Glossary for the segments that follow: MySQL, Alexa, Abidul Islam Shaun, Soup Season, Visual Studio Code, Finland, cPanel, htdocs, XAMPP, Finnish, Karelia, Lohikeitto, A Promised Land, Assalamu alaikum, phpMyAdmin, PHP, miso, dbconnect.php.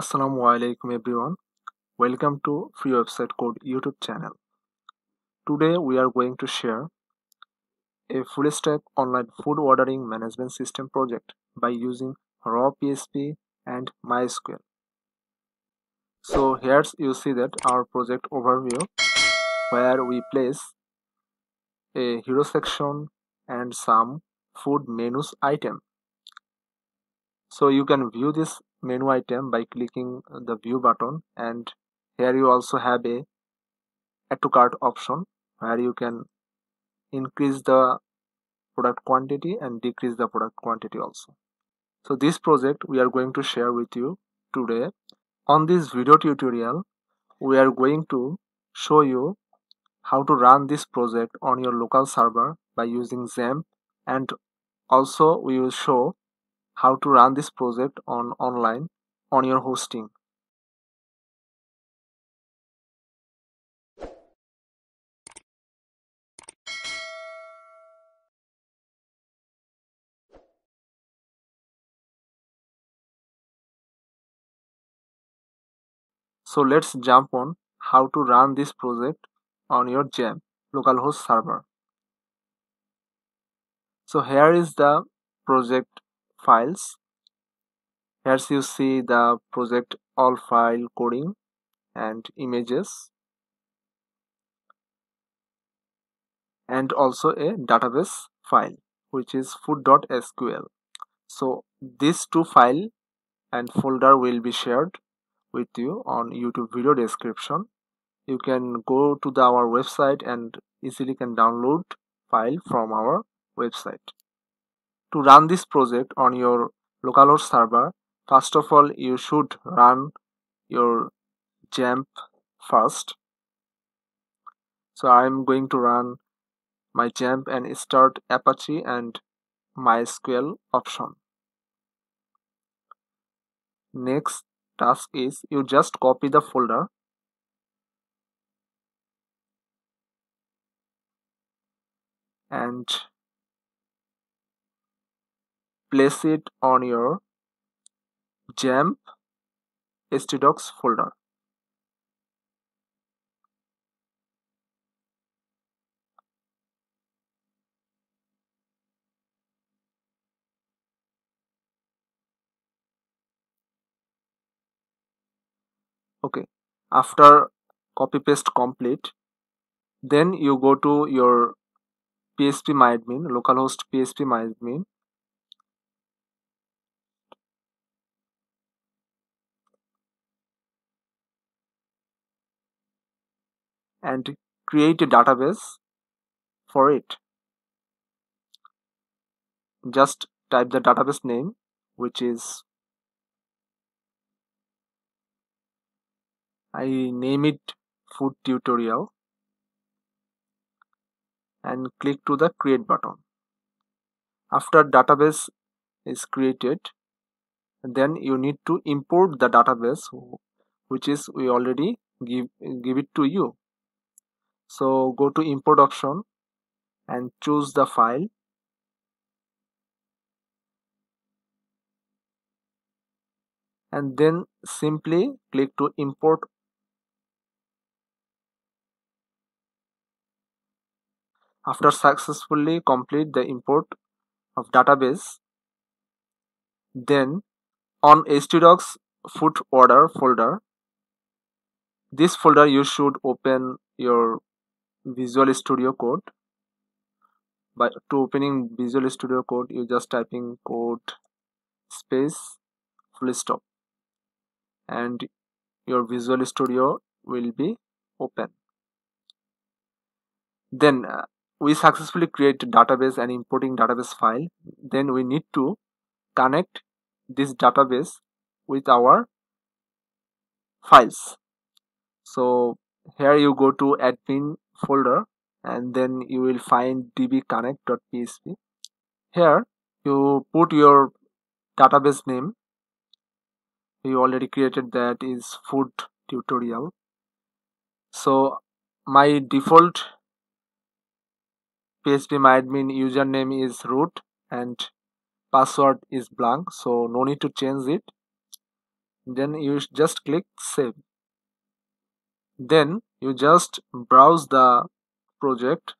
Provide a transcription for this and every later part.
Assalamu alaikum everyone. Welcome to Free Website Code YouTube channel. Today we are going to share a full stack online food ordering management system project by using raw PHP and MySQL. So here's you see that our project overview where we place a hero section and some food menus item. So you can view this menu item by clicking the view button, and here you also have a add to cart option where you can increase the product quantity and decrease the product quantity also. So this project we are going to share with you today. On this video tutorial we are going to show you how to run this project on your local server by using XAMPP, and also we will show how to run this project online on your hosting. So let's jump on how to run this project on your XAMPP localhost server. So here is the project files. Here you see the project all file coding and images, and also a database file which is food.sql. So these two file and folder will be shared with you on YouTube video description. You can go to our website and easily can download file from our website. To run this project on your localhost server, first of all you should run your XAMPP first. So I am going to run my XAMPP and start Apache and MySQL option. Next task is you just copy the folder and place it on your XAMPP htdocs folder. Okay, after copy paste complete, then you go to your phpMyAdmin, localhost phpMyAdmin. And create a database for it. Just type the database name, which is, I name it food tutorial, and click to the create button. After database is created, then you need to import the database which is we already give it to you. So go to import option and choose the file, and then simply click to import. After successfully complete the import of database, then on htdocs food order folder, this folder you should open your Visual Studio Code. By to opening Visual Studio Code, you just typing code space full stop, and your Visual Studio will be open. Then we successfully create database and importing database file. Then we need to connect this database with our files. So here you go to admin folder, and then you will find dbconnect.php. Here you put your database name. You already created, that is food tutorial. So my default phpMyAdmin username is root and password is blank, so no need to change it. then you just click save. Then you just browse the project,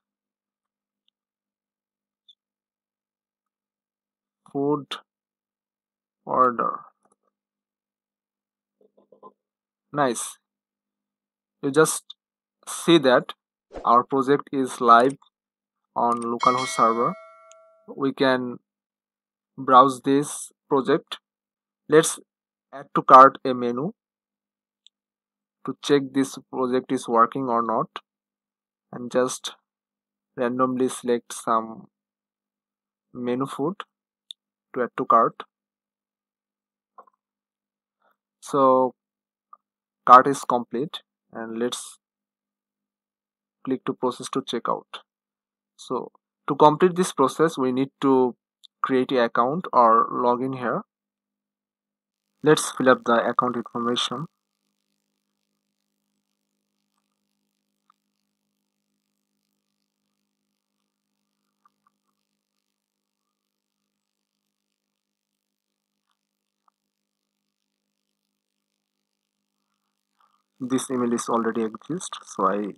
food order. Nice. You just see that our project is live on localhost server. We can browse this project. Let's add to cart a menu to check this project is working or not, and just randomly select some menu food to add to cart. So cart is complete, and let's click to process to checkout. So to complete this process, we need to create an account or login here. Let's fill up the account information. This email is already exists, so I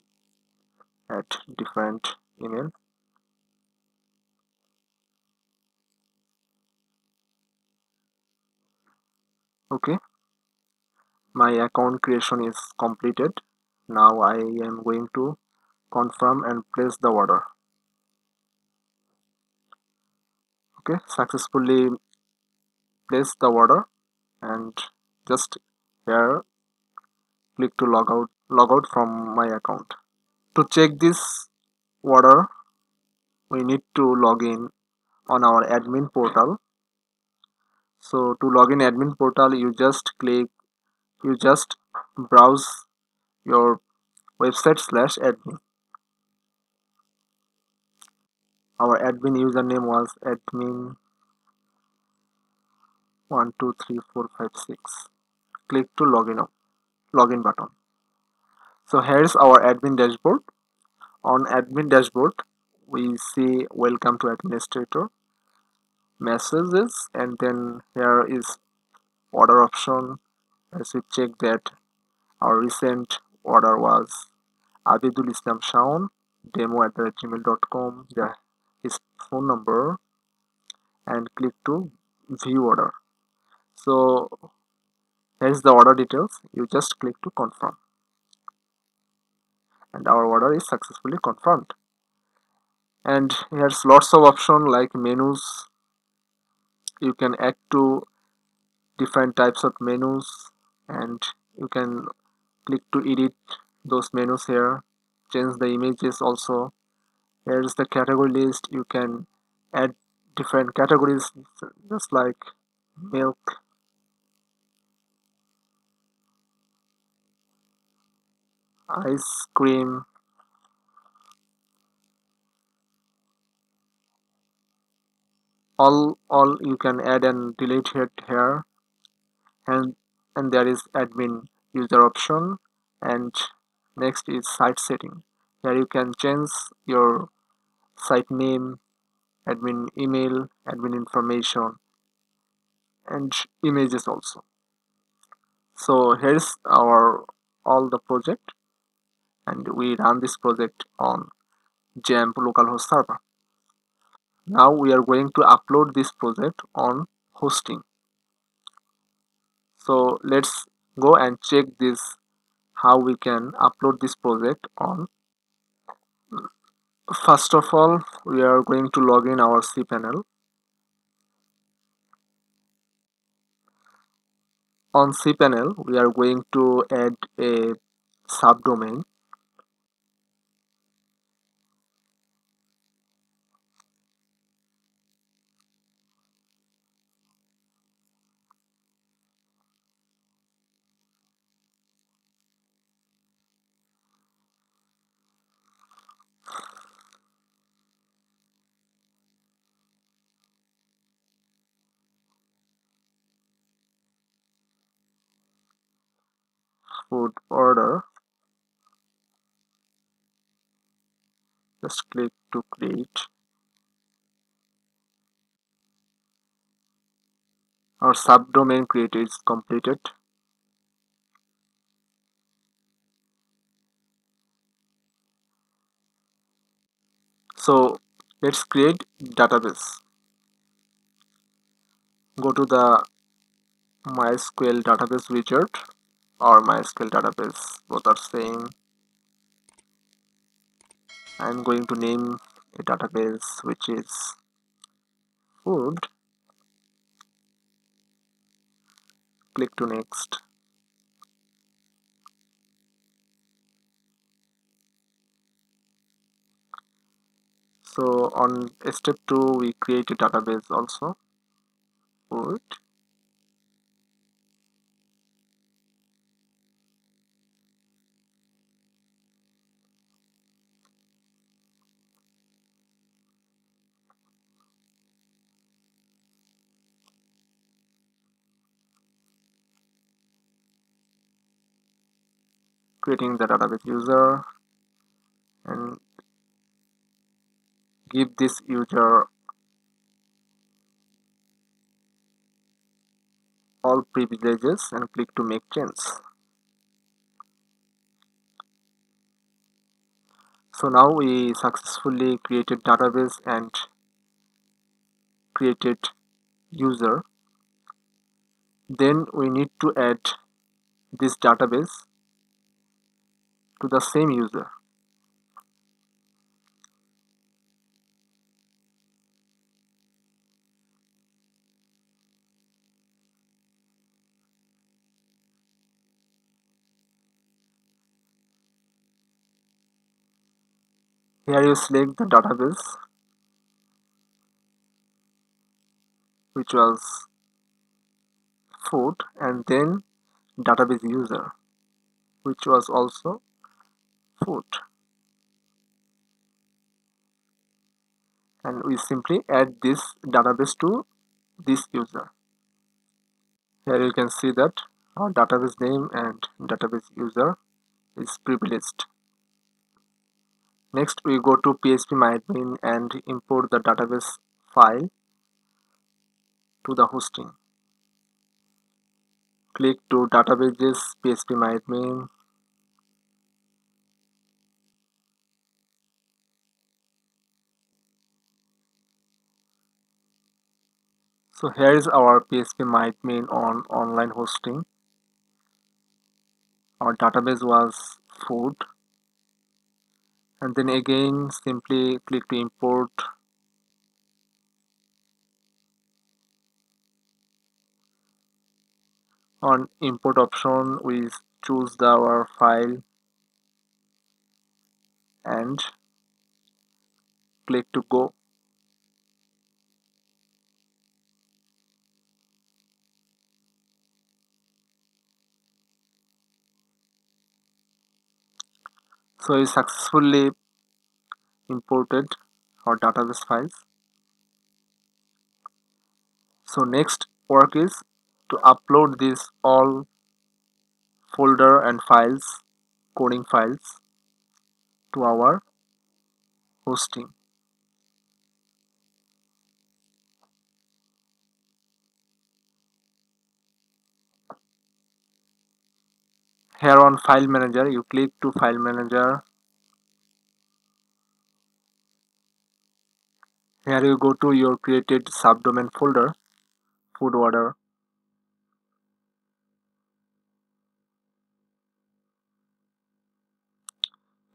add different email. Okay, my account creation is completed. Now I am going to confirm and place the order. Okay, successfully place the order, and just here click to log out from my account. To check this order, we need to log in on our admin portal. So to log in admin portal, you just browse your website/admin. Our admin username was admin123456. Click to login button. So here's our admin dashboard. On admin dashboard, we see welcome to administrator, messages, and then here is order option. As we check that our recent order was Abidul Islam Shaun, demo@gmail.com, his phone number, and click to view order. So here's the order details. You just click to confirm, and our order is successfully confirmed. And here's lots of options like menus. You can add to different types of menus, and you can click to edit those menus here, change the images also. Here's the category list. You can add different categories, just like milk. Ice cream, all you can add and delete it here, and there is admin user option, and next is site setting. Here you can change your site name, admin email, admin information, and images also. So here's our all the project, and we run this project on XAMPP localhost server. Now we are going to upload this project on hosting. So let's go and check this, how we can upload this project on. First of all, we are going to log in our cPanel. On cPanel, we are going to add a subdomain. Food order. Just click to create. Our subdomain create is completed. So let's create database. Go to the MySQL database wizard or MySQL database, both are same. I'm going to name a database which is food. Click to next. So on step 2 we create a database also, food. Creating the database user and give this user all privileges and click to make change. So now we successfully created database and created user. Then we need to add this database to the same user. Here you select the database which was food and then database user which was also food, and we simply add this database to this user. Here you can see that our database name and database user is privileged. Next we go to phpMyAdmin and import the database file to the hosting. Click to databases, phpMyAdmin. So here is our phpMyAdmin on online hosting. Our database was food, and then again simply click to import on import option. We choose our file and click to go. So we successfully imported our database files. So next work is to upload these all folder and files, coding files, to our hosting. Here on file manager, you click to file manager. Here you go to your created subdomain folder, food order.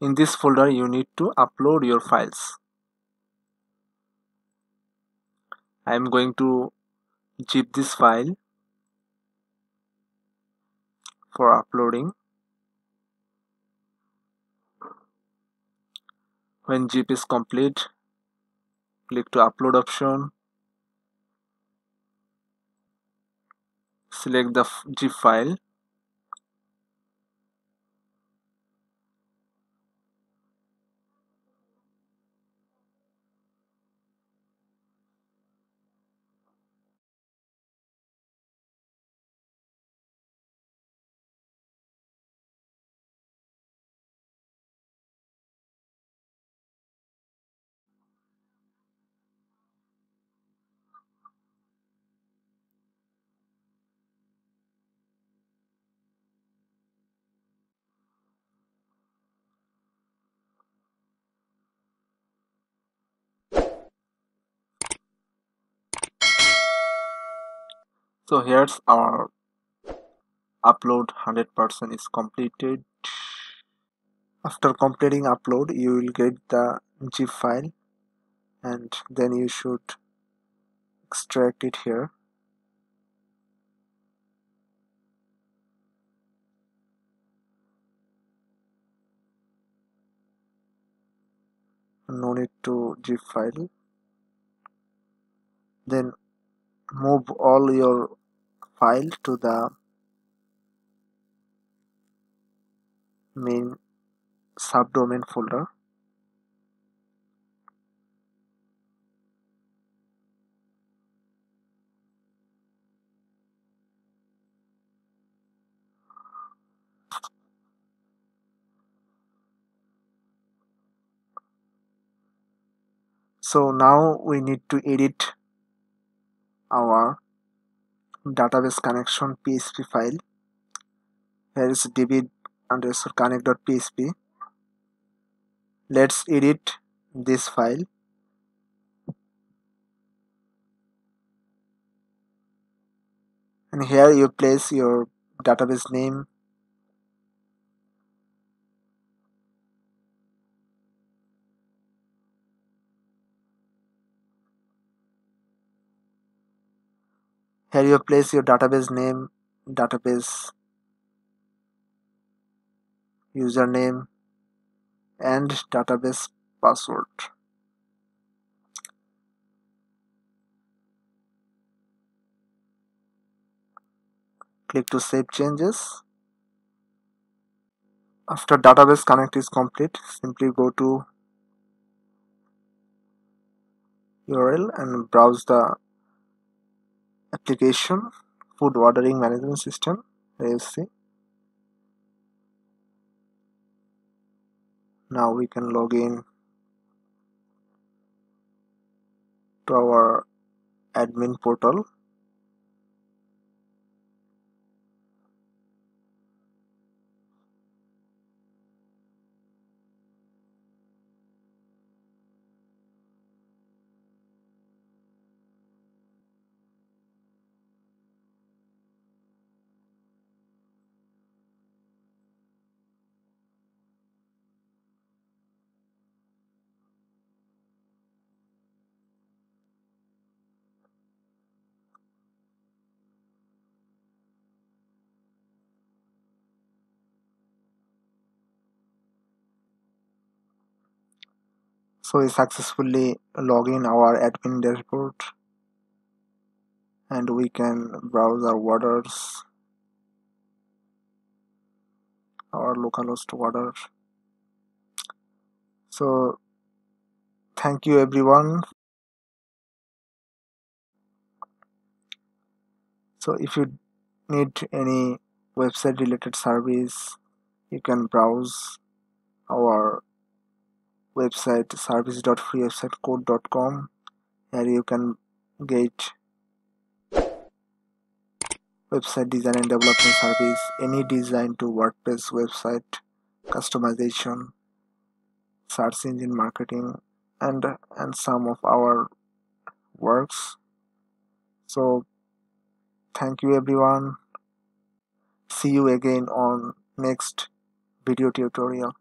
In this folder, you need to upload your files. I am going to zip this file for uploading. When zip is complete, click to upload option, select the zip file, So here's our upload 100% is completed. After completing upload, you will get the zip file, and then you should extract it here. No need to zip file. Then move all your file to the main subdomain folder. So now we need to edit our database connection PHP file. Here is db_connect.php. Let's edit this file. And here you place your database name, database username, and database password. Click to save changes. After database connect is complete, simply go to URL and browse the application food ordering management system. There you see. Now we can log in to our admin portal. So we successfully log in our admin dashboard, and we can browse our orders, our localhost order. So thank you everyone. So if you need any website related service, you can browse our website service.freewebsitecode.com. Here you can get website design and development service, any design to WordPress website, customization, search engine marketing, and some of our works. So thank you everyone. See you again on next video tutorial.